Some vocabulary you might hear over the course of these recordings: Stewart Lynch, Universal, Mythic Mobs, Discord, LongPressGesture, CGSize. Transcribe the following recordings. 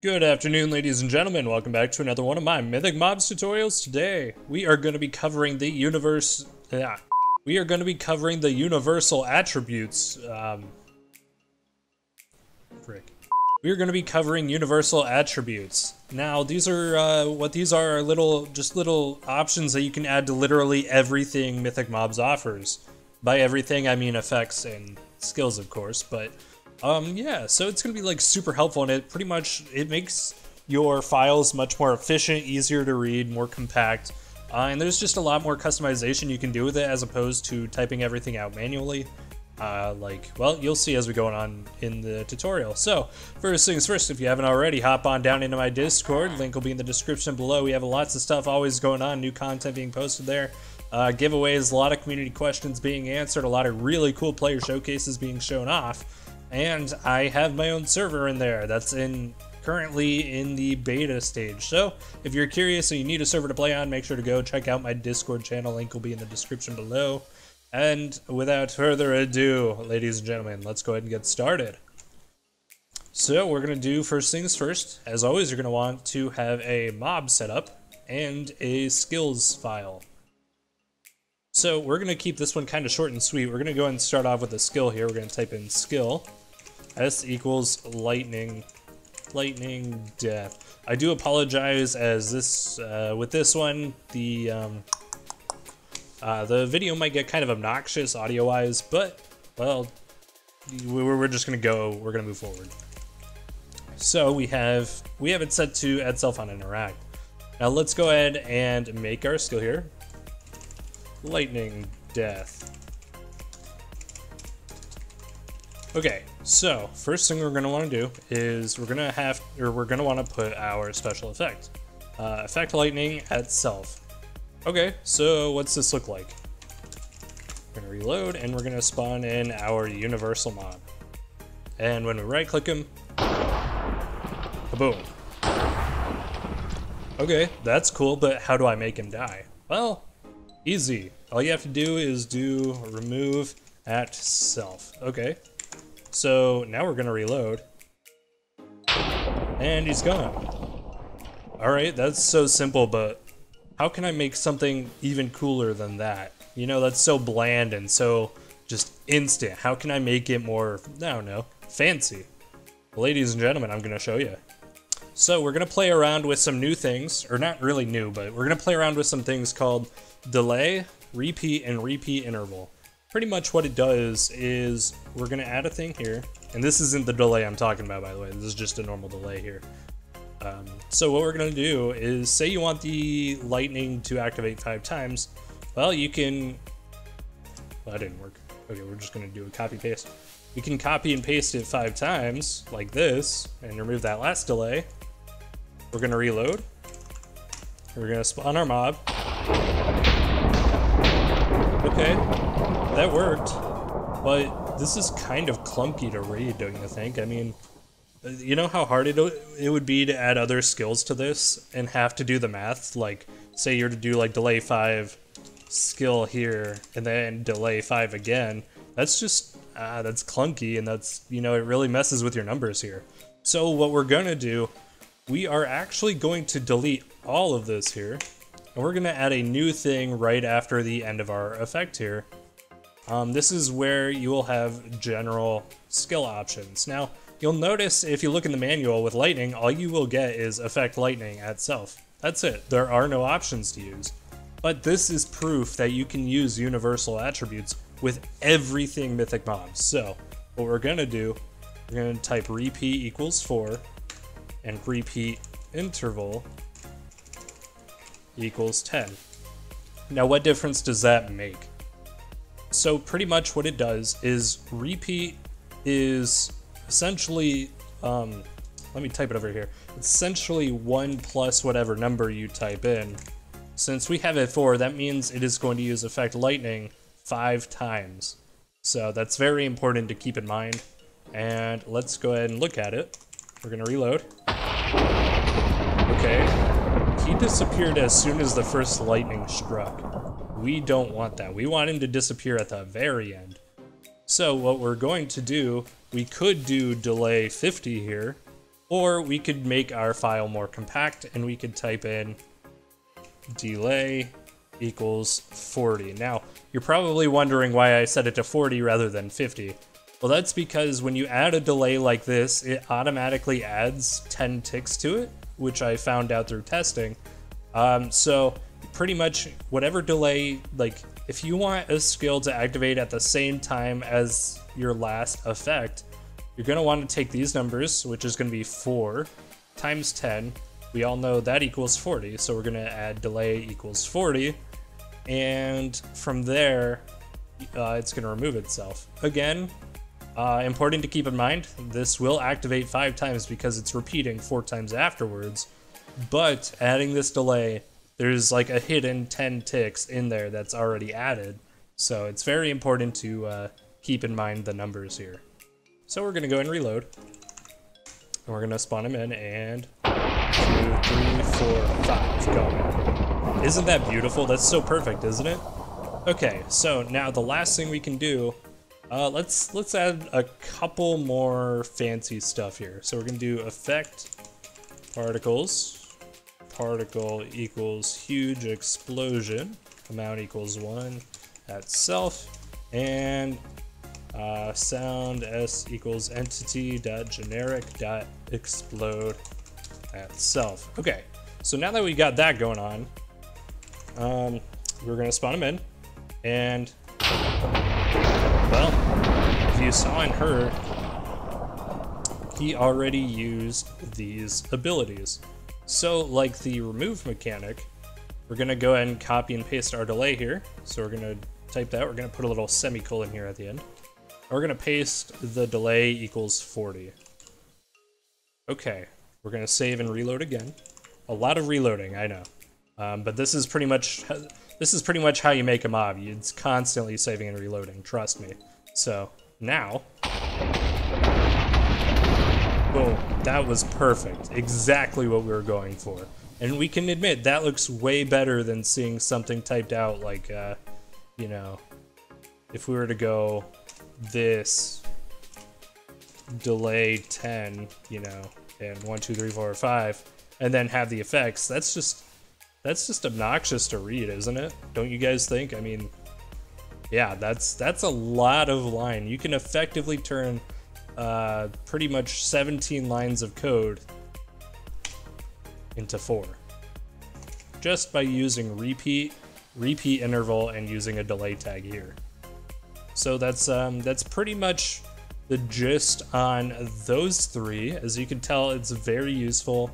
Good afternoon, ladies and gentlemen. Welcome back to another one of my Mythic Mobs tutorials. Today, we are going to be covering the universal attributes. We are going to be covering universal attributes. Now, these are little options that you can add to literally everything Mythic Mobs offers. By everything, I mean effects and skills, of course, but yeah, so it's gonna be like super helpful, and it pretty much makes your files much more efficient, easier to read, more compact, and there's just a lot more customization you can do with it as opposed to typing everything out manually. Well, you'll see as we go on in the tutorial. So first things first, if you haven't already, hop on down into my Discord. Link will be in the description below. We have lots of stuff always going on, new content being posted there. Giveaways, a lot of community questions being answered, a lot of really cool player showcases being shown off, and I have my own server in there that's currently in the beta stage. So if you're curious and you need a server to play on, make sure to go check out my Discord channel. Link will be in the description below. And without further ado, ladies and gentlemen, let's go ahead and get started. So we're going to do first things first. As always, you're going to want to have a mob set up and a skills file. So we're going to keep this one kind of short and sweet. We're going to go ahead and start off with a skill here. We're going to type in skill. S equals lightning death. I do apologize, as this with this one, the video might get kind of obnoxious audio-wise, but, well, we're gonna move forward. So we have it set to add self on interact. Now let's go ahead and make our skill here. Lightning death. Okay, so first thing we're gonna wanna do is we're gonna wanna put our special effect. Effect lightning at self. Okay, so what's this look like? We're gonna reload, and we're gonna spawn in our universal mob. And when we right-click him, kaboom. Okay, that's cool, but how do I make him die? Well, easy. All you have to do is do remove at self. Okay, so now we're gonna reload, and he's gone. All right, that's so simple, but how can I make something even cooler than that? You know, that's so bland and so just instant. How can I make it more, I don't know, fancy? Ladies and gentlemen, I'm gonna show you. So we're gonna play around with some new things, or not really new, but we're gonna play around with some things called delay, repeat, and repeat interval. Pretty much what it does is we're gonna add a thing here, and this isn't the delay I'm talking about, by the way, this is just a normal delay here. So what we're going to do is, say you want the lightning to activate 5 times. Well, you can... Well, that didn't work. Okay, we're just going to do a copy paste. You can copy and paste it 5 times, like this, and remove that last delay. We're going to reload. We're going to spawn our mob. Okay, that worked. But this is kind of clunky to read, don't you think? I mean, you know how hard it would be to add other skills to this and have to do the math? Like, say you're to do like delay 5 skill here and then delay 5 again. That's just, that's clunky, and that's, you know, it really messes with your numbers here. So what we're gonna do, we are actually going to delete all of this here, and we're gonna add a new thing right after the end of our effect here. This is where you will have general skill options. Now, you'll notice if you look in the manual with lightning, all you will get is effect lightning at self. That's it. There are no options to use. But this is proof that you can use universal attributes with everything Mythic Mobs. So what we're gonna do, we're gonna type repeat equals 4 and repeat interval equals 10. Now, what difference does that make? So pretty much what it does is repeat is essentially, let me type it over here. It's essentially 1 plus whatever number you type in. Since we have it 4, that means it is going to use effect lightning 5 times. So that's very important to keep in mind. And let's go ahead and look at it. We're gonna reload. Okay, he disappeared as soon as the first lightning struck. We don't want that. We want him to disappear at the very end. So what we're going to do, we could do delay 50 here, Or we could make our file more compact and we could type in delay equals 40. Now, you're probably wondering why I set it to 40 rather than 50. Well, that's because when you add a delay like this, it automatically adds 10 ticks to it, which I found out through testing. So pretty much whatever delay, like if you want a skill to activate at the same time as your last effect, you're gonna wanna take these numbers, which is gonna be 4 times 10. We all know that equals 40. So we're gonna add delay equals 40. And from there, it's gonna remove itself. Again, important to keep in mind, this will activate 5 times because it's repeating 4 times afterwards, but adding this delay, there's like a hidden 10 ticks in there that's already added. So it's very important to keep in mind the numbers here. So we're gonna go and reload, and we're gonna spawn him in, and 2, 3, 4, 5, go. Isn't that beautiful? That's so perfect, isn't it? Okay, so now the last thing we can do, let's add a couple more fancy stuff here. So we're gonna do effect particles. Particle equals huge explosion. Amount equals 1 at self. And sound s equals entity dot generic dot explode at self. Okay, so now that we got that going on, we're gonna spawn them in, and well, if you saw and heard, he already used these abilities. So like the remove mechanic, we're gonna go ahead and copy and paste our delay here. So we're gonna type that, we're gonna put a little semicolon here at the end. We're gonna paste the delay equals 40. Okay, we're gonna save and reload again. A lot of reloading, I know. But this is pretty much how you make a mob. It's constantly saving and reloading, trust me. So now, boom, that was perfect. Exactly what we were going for. And we can admit that looks way better than seeing something typed out like, you know, if we were to go this delay 10, you know, and 1, 2, 3, 4, 5, and then have the effects. That's just obnoxious to read, isn't it? Don't you guys think? I mean, yeah, that's a lot of line. You can effectively turn pretty much 17 lines of code into 4. Just by using repeat interval and using a delay tag here. So that's pretty much the gist on those 3. As you can tell, it's very useful.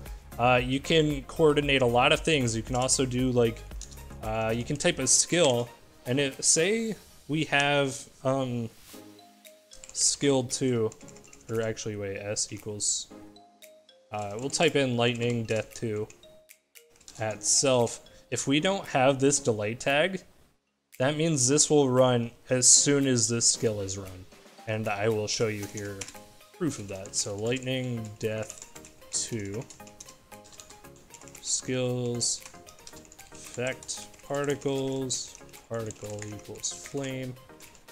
You can coordinate a lot of things. You can also do like, you can type a skill, and it, say we have skill 2, or actually wait, S equals, we'll type in lightning death 2 at self. If we don't have this delay tag, that means this will run as soon as this skill is run. And I will show you here proof of that. So lightning death 2. Skills, effect, particles, particle equals flame,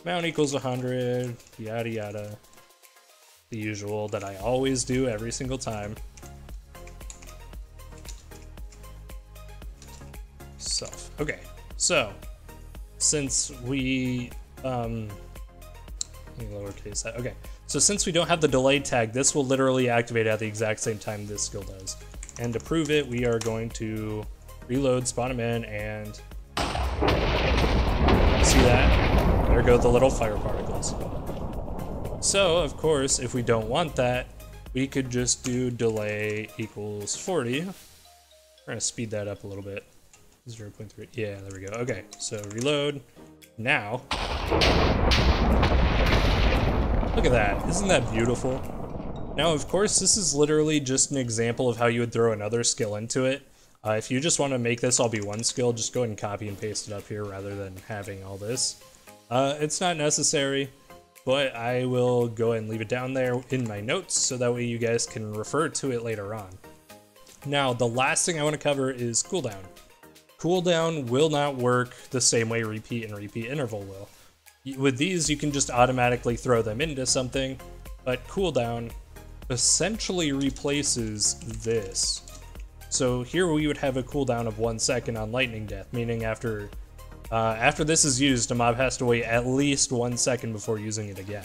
amount equals 100, yada yada. The usual that I always do every single time. Self. Okay, so since we, let me lowercase that. Okay, so since we don't have the delay tag, this will literally activate at the exact same time this skill does. And to prove it, we are going to reload, spawn him in, and see that? There go the little fire particles. So, of course, if we don't want that, we could just do delay equals 40. We're gonna speed that up a little bit. 0.3, yeah, there we go. Okay, so reload. Now, look at that, isn't that beautiful? Now, of course, this is literally just an example of how you would throw another skill into it. If you just want to make this all be one skill, just go ahead and copy and paste it up here rather than having all this. It's not necessary, but I will go ahead and leave it down there in my notes so that way you guys can refer to it later on. Now, the last thing I want to cover is cooldown. Cooldown will not work the same way repeat and repeat interval will. With these, you can just automatically throw them into something, but cooldown essentially replaces this. So here we would have a cooldown of 1 second on lightning death, meaning after this is used, a mob has to wait at least 1 second before using it again.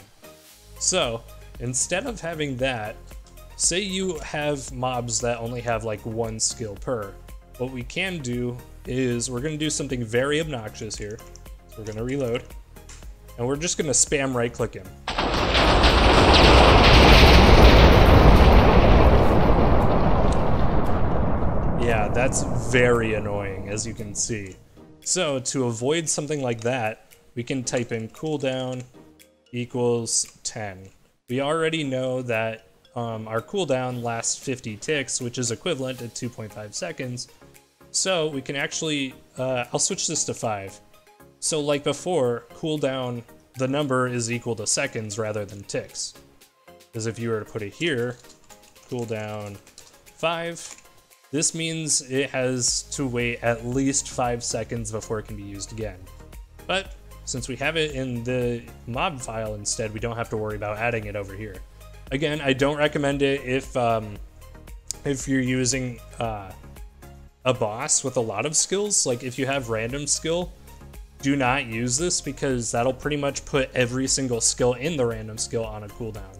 So instead of having that, say you have mobs that only have like one skill per, what we can do is we're gonna do something very obnoxious here. So we're gonna reload, and we're just gonna spam right click him. Yeah, that's very annoying, as you can see. So to avoid something like that, we can type in cooldown equals 10. We already know that our cooldown lasts 50 ticks, which is equivalent to 2.5 seconds. So we can actually, I'll switch this to 5. So like before, cooldown, the number is equal to seconds rather than ticks. Because if you were to put it here, cooldown 5, this means it has to wait at least 5 seconds before it can be used again. But since we have it in the mob file instead, we don't have to worry about adding it over here. Again, I don't recommend it if you're using a boss with a lot of skills. Like if you have random skill, do not use this, because that'll pretty much put every single skill in the random skill on a cooldown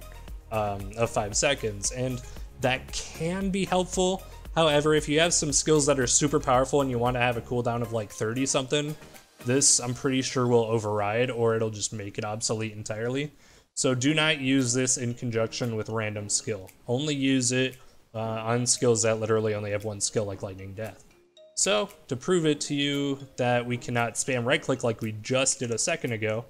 of 5 seconds. And that can be helpful. However, if you have some skills that are super powerful and you want to have a cooldown of like 30 something, this I'm pretty sure will override, or it'll just make it obsolete entirely. So do not use this in conjunction with random skill. Only use it on skills that literally only have one skill, like lightning death. So to prove it to you that we cannot spam right click like we just did a second ago,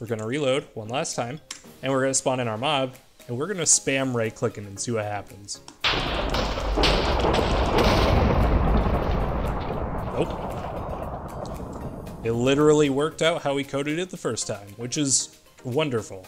we're gonna reload one last time, and we're gonna spawn in our mob, and we're gonna spam right click him and see what happens. Nope. It literally worked out how we coded it the first time, which is wonderful.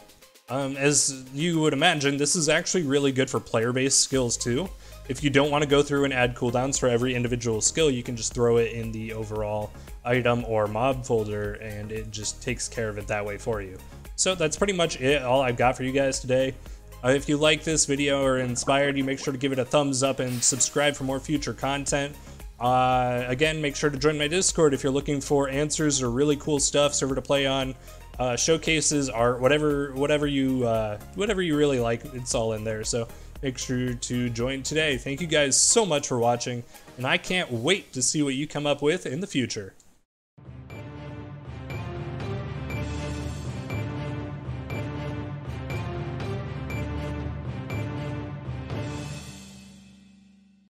As you would imagine, this is actually really good for player-based skills too. If you don't want to go through and add cooldowns for every individual skill, you can just throw it in the overall item or mob folder, and it just takes care of it that way for you. So that's pretty much it, all I've got for you guys today. If you like this video or inspired you, make sure to give it a thumbs up and subscribe for more future content. Again, make sure to join my Discord if you're looking for answers or really cool stuff, server to play on, showcases, art, whatever you really like, it's all in there. So make sure to join today. Thank you guys so much for watching, and I can't wait to see what you come up with in the future.